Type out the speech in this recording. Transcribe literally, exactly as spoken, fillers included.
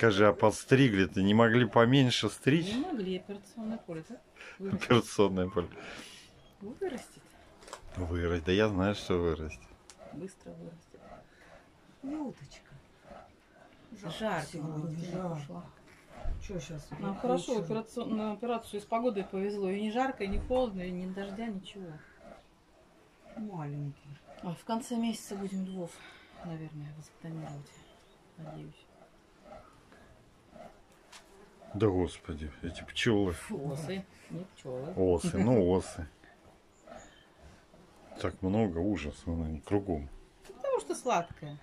Скажи, а подстригли-то не могли поменьше стричь? Не могли, операционное поле, да? Вырастет. Операционное поле. Вырастет. Вырастет, да я знаю, что вырастет. Быстро вырастет. Уточка. Жарко. Сегодня жарко. Что сейчас? Нам хорошо, операцию, на операцию с погодой повезло. И не жарко, и не холодно, и не дождя, ничего. Маленький. А в конце месяца будем львов, наверное, воспитанировать. Надеюсь. Да господи, эти пчелы. Осы, не пчелы. Осы, ну осы. Так много ужаса, наверное, кругом. Потому что сладкое.